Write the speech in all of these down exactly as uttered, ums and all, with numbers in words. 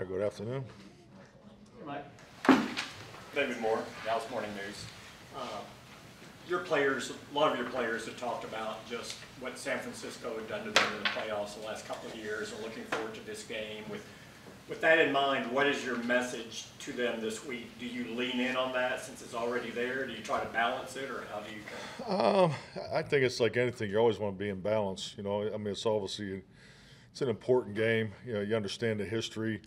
All right, good afternoon. Hey, Mike. David Moore, Dallas Morning News. Uh, your players, a lot of your players have talked about just what San Francisco had done to them in the playoffs the last couple of years and looking forward to this game. With With that in mind, what is your message to them this week? Do you lean in on that since it's already there? Do you try to balance it, or how do you? Um, I think it's like anything. You always want to be in balance. You know, I mean, it's obviously it's an important game. You know, you understand the history.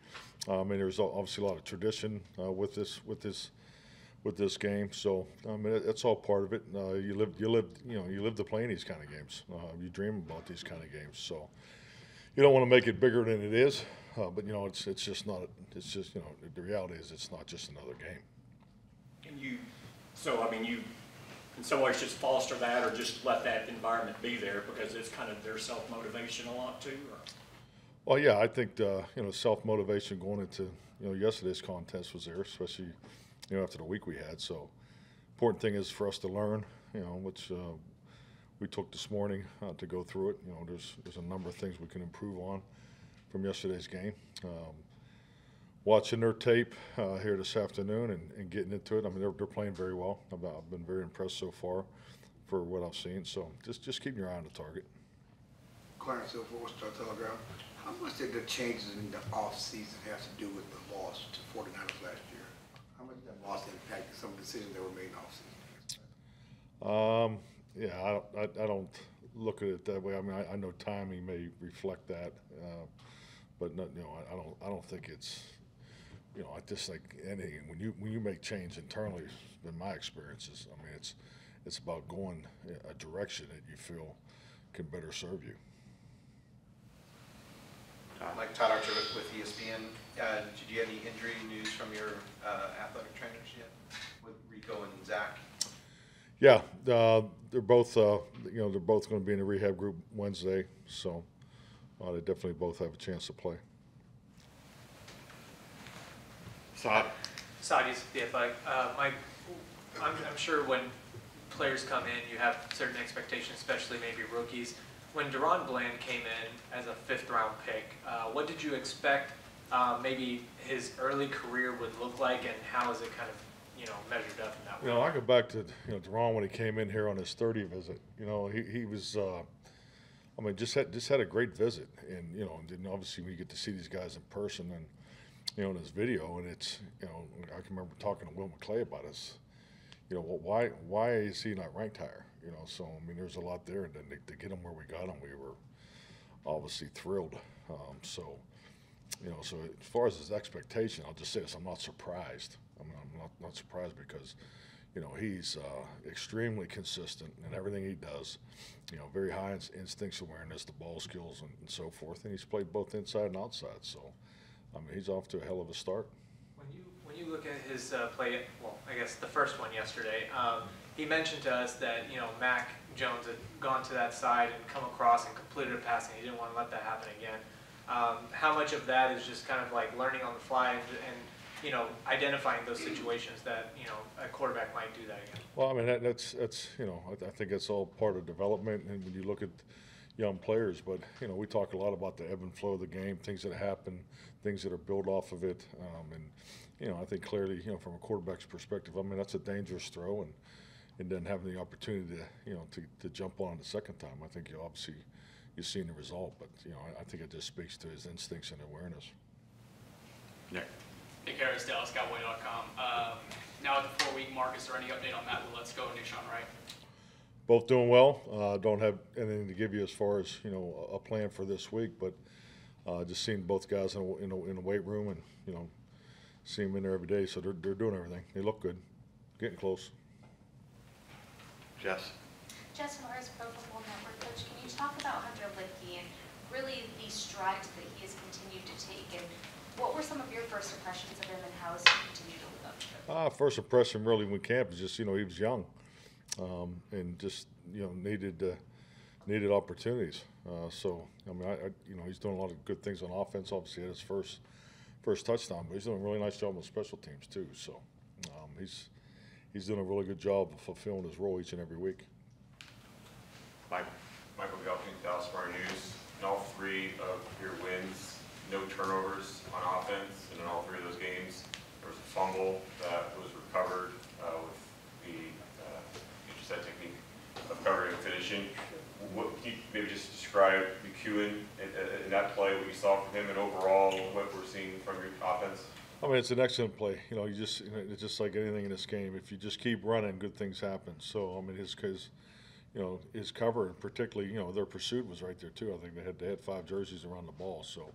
Um, I mean, there's obviously a lot of tradition uh, with this with this with this game. So I mean, that's all part of it. Uh, you live, you live, you know, you live to play in these kind of games. Uh, you dream about these kind of games. So you don't want to make it bigger than it is. Uh, but, you know, it's it's just not – it's just, you know, the reality is it's not just another game. And you – so, I mean, you in some ways just foster that or just let that environment be there because it's kind of their self-motivation a lot too? Or? Well, yeah, I think, uh, you know, self-motivation going into, you know, yesterday's contest was there, especially, you know, after the week we had. So important thing is for us to learn, you know, which uh, we took this morning uh, to go through it. You know, there's there's a number of things we can improve on from yesterday's game. Um, watching their tape uh, here this afternoon and, and getting into it, I mean, they're, they're playing very well. I've, I've been very impressed so far for what I've seen. So just, just keep your eye on the target. Clarence Hill, Star Telegram. How much did the changes in the offseason have to do with the loss to forty-niners last year? How much did that loss impact some decisions that were made in the offseason? Um, yeah, I don't, I, I don't look at it that way. I mean, I, I know timing may reflect that. Uh, But no, you know, I don't. I don't think it's. You know, I just think anything when you when you make change internally, in my experiences, I mean, it's it's about going a direction that you feel can better serve you. Todd. Like Todd Archer with, with E S P N. Uh, did you have any injury news from your uh, athletic trainers yet? With Rico and Zach. Yeah, uh, they're both. Uh, you know, they're both going to be in the rehab group Wednesday. So. Uh, they definitely both have a chance to play. Saad. Saad, D F I. Uh, Mike, I'm, I'm sure when players come in, you have certain expectations, especially maybe rookies. When Deron Bland came in as a fifth-round pick, uh, what did you expect uh, maybe his early career would look like, and how is it kind of you know measured up in that way? You know, I go back to you know Deron when he came in here on his thirtieth visit. You know, he he was. Uh, I mean, just had just had a great visit, and you know, and obviously we get to see these guys in person, and you know, in this video, and it's you know, I can remember talking to Will McClay about this. You know, well, why why is he not ranked higher? You know, so I mean, there's a lot there, and then to, to get him where we got him, we were obviously thrilled. Um, so, you know, so as far as his expectation, I'll just say this: I'm not surprised. I mean, I'm not not surprised because. You know, he's uh, extremely consistent in everything he does, you know, very high in instincts awareness, the ball skills and, and so forth, and he's played both inside and outside. So, I mean, he's off to a hell of a start. When you when you look at his uh, play, well, I guess the first one yesterday, um, he mentioned to us that, you know, Mac Jones had gone to that side and come across and completed a pass, and he didn't want to let that happen again. Um, how much of that is just kind of like learning on the fly and, and you know, identifying those situations that, you know, a quarterback might do that again? Well, I mean, that, that's, that's you know, I, I think that's all part of development and when you look at young players. But, you know, we talk a lot about the ebb and flow of the game, things that happen, things that are built off of it. Um, and, you know, I think clearly, you know, from a quarterback's perspective, I mean, that's a dangerous throw. And, and then having the opportunity to, you know, to, to jump on the second time, I think you obviously you've seen the result. But, you know, I, I think it just speaks to his instincts and awareness. Nick. Nick Harris, Dallas Cowboys dot com. Um, now at the four-week mark, is there any update on Matt Let's Go and Nishan Wright? Both doing well. Uh, don't have anything to give you as far as you know a plan for this week, but uh, just seeing both guys in a, in, a, in a weight room and you know seeing them in there every day, so they're they're doing everything. They look good, getting close. Jess. Jess Morris, Pro Football Network. Coach, can you talk about Hunter Blinke and really the strides that he has continued to take and? What were some of your first impressions of him and how has he continued to live up to it? Uh, first impression really when camp is just, you know, he was young um, and just, you know, needed uh, needed opportunities. Uh, so, I mean, I, I, you know, he's doing a lot of good things on offense. Obviously, he had his first, first touchdown, but he's doing a really nice job on special teams too. So, um, he's, he's doing a really good job of fulfilling his role each and every week. Mike. Michael, Michael Galpin, Dallas Morning News. In all three of your wins, no turnovers on offense, and in all three of those games, there was a fumble that was recovered uh, with the uh, you just said technique of covering and finishing. What, can you maybe just describe McEwen in, in that play, what you saw from him, and overall what we're seeing from your offense? I mean, it's an excellent play. You know, you just it's just like anything in this game. If you just keep running, good things happen. So I mean, his his, you know, his cover, and particularly, you know, their pursuit was right there too. I think they had they had five jerseys around the ball. So,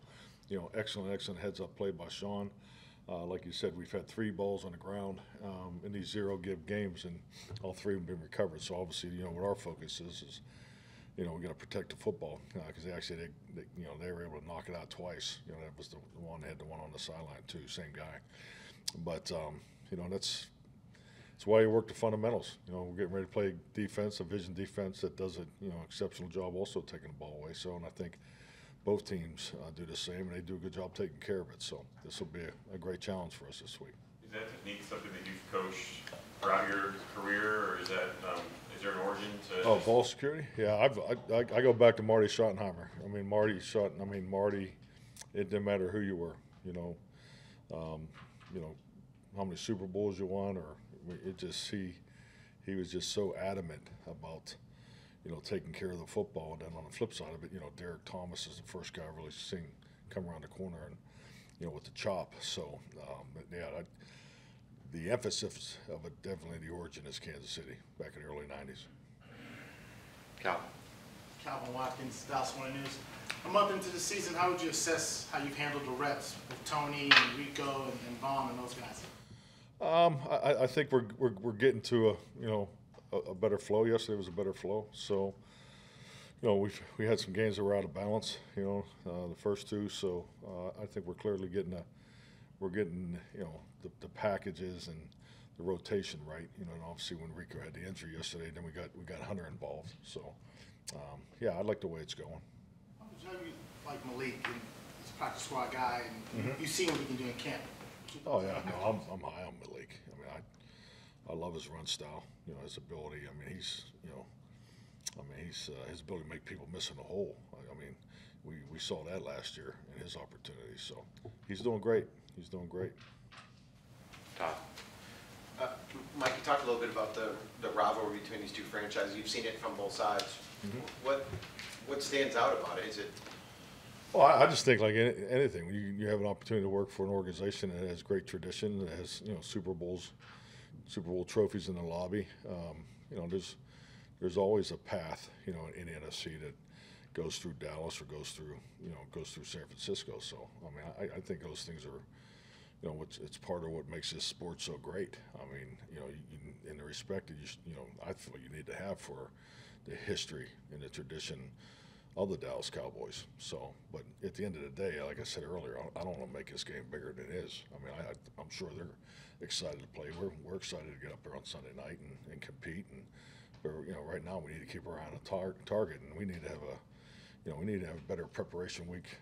you know, excellent, excellent heads up play by Sean. Uh, like you said, we've had three balls on the ground um, in these zero give games, and all three have been recovered. So obviously, you know, what our focus is is. You know, we got to protect the football because uh, they actually, they, they, you know, they were able to knock it out twice. You know, that was the one had the one on the sideline too, same guy. But um, you know, that's that's why you work the fundamentals. You know, we're getting ready to play defense, a vision defense that does a you know exceptional job, also taking the ball away. So, and I think both teams uh, do the same, and they do a good job taking care of it. So, this will be a, a great challenge for us this week. Is that technique something that you've coached throughout your career, or is that? Um Is there an origin to oh, ball security? Yeah, I've, I, I go back to Marty Schottenheimer. I mean, Marty Schott. I mean, Marty. It didn't matter who you were, you know, um, you know, how many Super Bowls you won, or it just he, he was just so adamant about, you know, taking care of the football. And then on the flip side of it, you know, Derek Thomas is the first guy I've really seen come around the corner and, you know, with the chop. So, um, but yeah. I, The emphasis of it, definitely the origin is Kansas City back in the early nineties. Calvin. Calvin Watkins, Dallas Morning News. A month into the season, how would you assess how you've handled the reps with Tony and Rico and, and Vaughn and those guys? Um, I, I think we're, we're we're getting to a you know a, a better flow. Yesterday was a better flow, so you know we we had some games that were out of balance. You know uh, the first two, so uh, I think we're clearly getting a. We're getting, you know, the, the packages and the rotation right. You know, and obviously when Rico had the injury yesterday, then we got we got Hunter involved. So, um, yeah, I like the way it's going. How would you, how you like Malik, and he's a practice squad guy, and mm-hmm. you've seen what he can do in camp. Oh yeah, no, I'm I'm high on Malik. I mean, I I love his run style. You know, his ability. I mean, he's you know, I mean, he's uh, his ability to make people miss in the hole. I, I mean, we we saw that last year in his opportunities. So he's doing great. He's doing great. Todd. Uh, Mike, you talked a little bit about the, the rivalry between these two franchises. You've seen it from both sides. Mm-hmm. What what stands out about it? Is it? Well, I, I just think like any, anything, you, you have an opportunity to work for an organization that has great tradition, that has you know Super Bowls, Super Bowl trophies in the lobby. Um, you know, there's there's always a path you know in the N F C that goes through Dallas or goes through you know goes through San Francisco. So I mean, I, I think those things are. You know, it's, it's part of what makes this sport so great. I mean, you know, you, you, in the respect that you, you know, I feel you need to have for the history and the tradition of the Dallas Cowboys. So, but at the end of the day, like I said earlier, I, I don't want to make this game bigger than it is. I mean, I, I, I'm sure they're excited to play. We're, we're excited to get up there on Sunday night and, and compete. And, we're, you know, right now we need to keep our eye on the tar target, and we need to have a, you know, we need to have a better preparation week.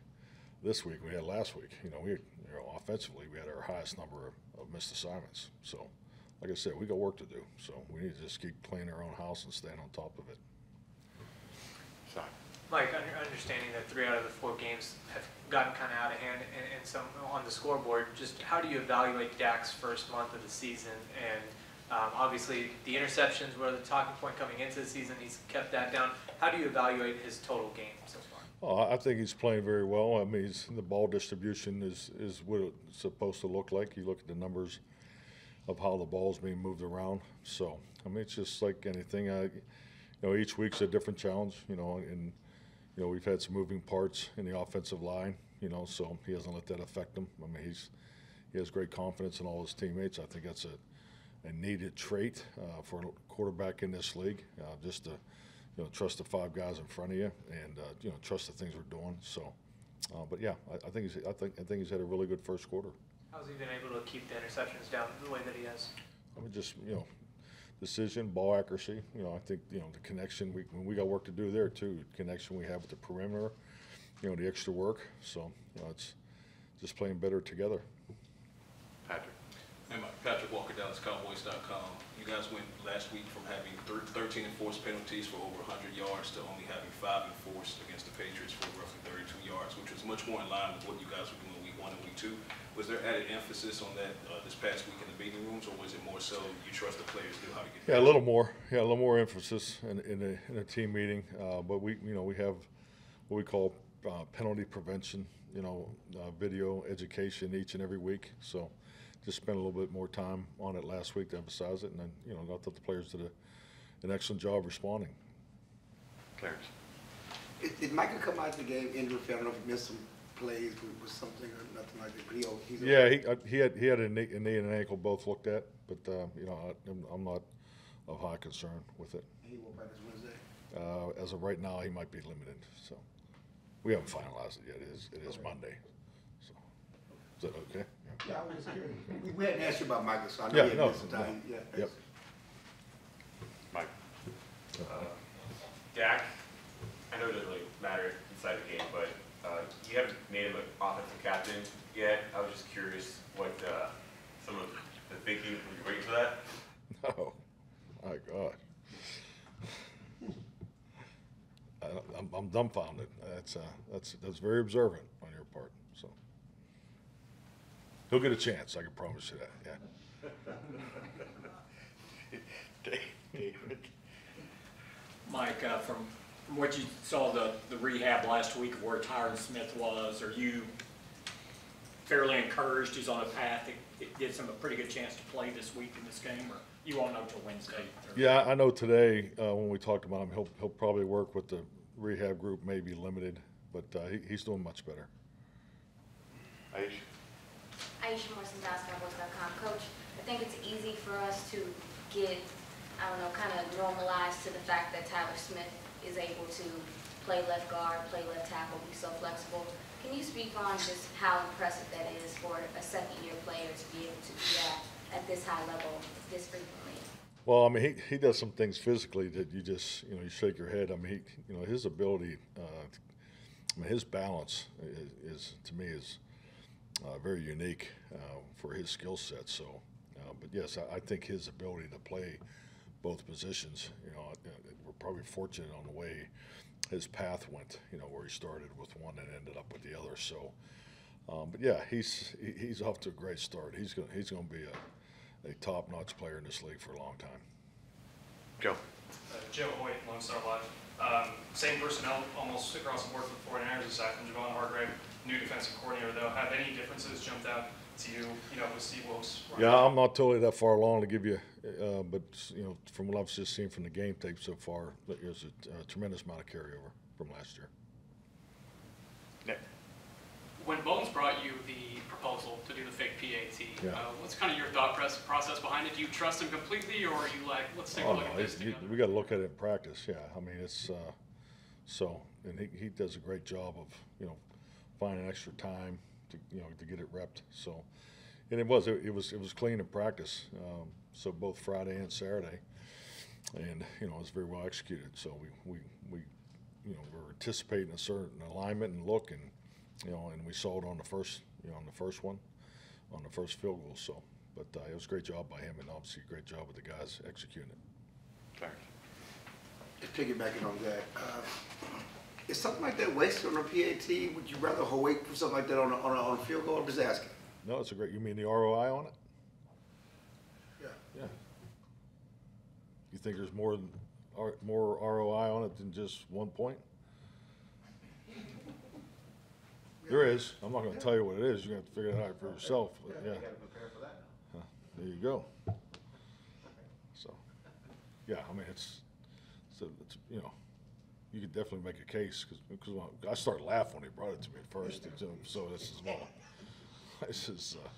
This week we had last week. You know, we you know, offensively we had our highest number of, of missed assignments. So, like I said, we got work to do. So we need to just keep cleaning our own house and staying on top of it. So, Mike, understanding that three out of the four games have gotten kind of out of hand, and, and some on the scoreboard. Just how do you evaluate Dak's first month of the season? And um, obviously the interceptions were the talking point coming into the season. He's kept that down. How do you evaluate his total game so far? Oh, I think he's playing very well. I mean, he's, the ball distribution is, is what it's supposed to look like. You look at the numbers of how the ball's being moved around. So, I mean, it's just like anything. I, you know, each week's a different challenge, you know, and, you know, we've had some moving parts in the offensive line, you know, so he hasn't let that affect him. I mean, he's he has great confidence in all his teammates. I think that's a, a needed trait uh, for a quarterback in this league, uh, just to, you know, trust the five guys in front of you, and uh, you know, trust the things we're doing. So, uh, but yeah, I, I think he's, I think I think he's had a really good first quarter. How's he been able to keep the interceptions down the way that he has? I mean, just you know, decision, ball accuracy. You know, I think you know the connection. We we got work to do there too. The connection we have with the perimeter, you know, the extra work. So, you know, it's just playing better together. Patrick. And Mike, Patrick Walker, Dallas Cowboys dot com. You guys went last week from having thirteen enforced penalties for over one hundred yards to only having five enforced against the Patriots for roughly thirty-two yards, which was much more in line with what you guys were doing week one and week two. Was there added emphasis on that uh, this past week in the meeting rooms, or was it more so you trust the players knew how to get? Yeah, a little more. Yeah, a little more emphasis in in a, in a team meeting. Uh, but we, you know, we have what we call uh, penalty prevention, you know, uh, video education each and every week. So just spent a little bit more time on it last week to emphasize it, and then, you know, I thought the players did a, an excellent job responding. Clarence, did, did Michael come out of the game injured? I don't know if he missed some plays with something or nothing like that. But he, he's yeah, he, I, he had he had a knee, a knee and an ankle both looked at, but uh, you know, I, I'm, I'm not of high concern with it. And he will practice Wednesday. Uh, as of right now, he might be limited. So we haven't finalized it yet. It is it is okay. Monday. So is that okay? Yeah, yeah, I was curious. We, we hadn't asked you about Michael, so I know yeah, you no, had no. time. Yeah. Yep. Mike. Uh, Dak, I know it doesn't really matter inside the game, but uh, you haven't made him an offensive captain yet. I was just curious what uh, some of the thinking. Were you waiting for that? No. My God. I, I'm, I'm dumbfounded. That's uh, that's that's very observant on your part. So. He'll get a chance, I can promise you that, yeah. David. Mike, uh, from, from what you saw the, the rehab last week of where Tyron Smith was, are you fairly encouraged he's on a path that gives him a pretty good chance to play this week in this game, or you won't know till Wednesday? Thursday? Yeah, I know today uh, when we talked about him, he'll, he'll probably work with the rehab group, maybe limited, but uh, he, he's doing much better. Aisha. Nishan Wright from Dallas Cowboys dot com. Coach, I think it's easy for us to get, I don't know, kind of normalized to the fact that Tyler Smith is able to play left guard, play left tackle, be so flexible. Can you speak on just how impressive that is for a second-year player to be able to do that at this high level this frequently? Well, I mean, he, he does some things physically that you just, you know, you shake your head. I mean, he, you know, his ability, uh, I mean, his balance is, is to me, is – Uh, very unique uh, for his skill set. So, uh, but yes, I, I think his ability to play both positions. You know, we're probably fortunate on the way his path went. You know, where he started with one and ended up with the other. So, um, but yeah, he's he, he's off to a great start. He's gonna he's gonna be a, a top-notch player in this league for a long time. Joe. Uh, Joe Hoyt, Lone Star Live. Um, same personnel almost across the board for the forty-niners aside from Javon Hargrave. New defensive coordinator, though, have any differences jumped out to you, you know, with Steve Wilkes? Yeah, I'm not totally that far along to give you, uh, but, you know, from what I've just seen from the game tape so far, there's a, a tremendous amount of carryover from last year. Nick. When Bones brought you the proposal to do the fake P A T, yeah. uh, what's kind of your thought process behind it? Do you trust him completely, or are you like, let's take oh, a look no, at this? You, we got to look at it in practice, yeah. I mean, it's uh, so, and he, he does a great job of, you know, finding extra time to, you know, to get it repped. So, and it was, it, it was, it was clean in practice. Um, so both Friday and Saturday, and, you know, it was very well executed. So we, we, we, you know, we were anticipating a certain alignment and look, and, you know, and we saw it on the first, you know, on the first one, on the first field goal. So, but uh, it was a great job by him, and obviously a great job with the guys executing it. Thanks. Just piggybacking on that. Uh, Is something like that wasted on a P A T? Would you rather wait for something like that on a, on a, on a field goal? I'm just asking. No, it's a great. You mean the R O I on it? Yeah. Yeah. You think there's more than, more R O I on it than just one point? Yeah. There is. I'm not going to yeah. tell you what it is. You're going to figure it out for yourself. But yeah. yeah. You got to prepare for that now. Huh. There you go. Okay. So, yeah. I mean, it's, it's, a, it's you know. You could definitely make a case because I started laughing when he brought it to me at first. So this is well, this is, uh,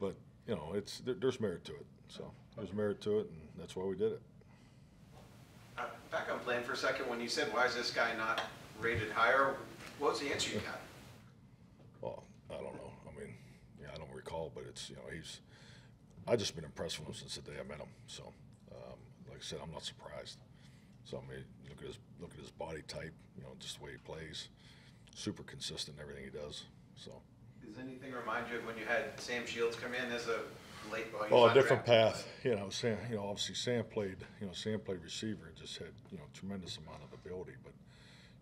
but you know, it's there, there's merit to it. So there's merit to it, and that's why we did it. Uh, back on Bland for a second. When you said, "Why is this guy not rated higher?" What was the answer you got? Well, I don't know. I mean, yeah, I don't recall, but it's you know, he's. I just been impressed with him since the day I met him. So, um, like I said, I'm not surprised. So I mean, look at his look at his body type, you know, just the way he plays, super consistent in everything he does. So does anything remind you of when you had Sam Shields come in as a late ball. Well, a different path. You know, Sam, you know, obviously Sam played, you know, Sam played receiver and just had, you know, tremendous amount of ability, but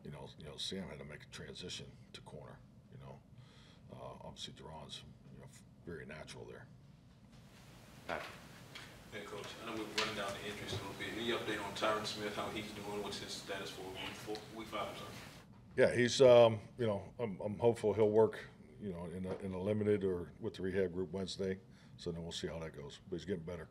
you know, you know, Sam had to make a transition to corner, you know. Uh, obviously Deron's, you know, very natural there. Thank you. Hey, Coach, I know we're running down the injuries a little bit. Any update on Tyron Smith, how he's doing, what's his status for week, four, week five? Sorry. Yeah, he's, um, you know, I'm, I'm hopeful he'll work, you know, in a, in a limited or with the rehab group Wednesday. So then we'll see how that goes. But he's getting better.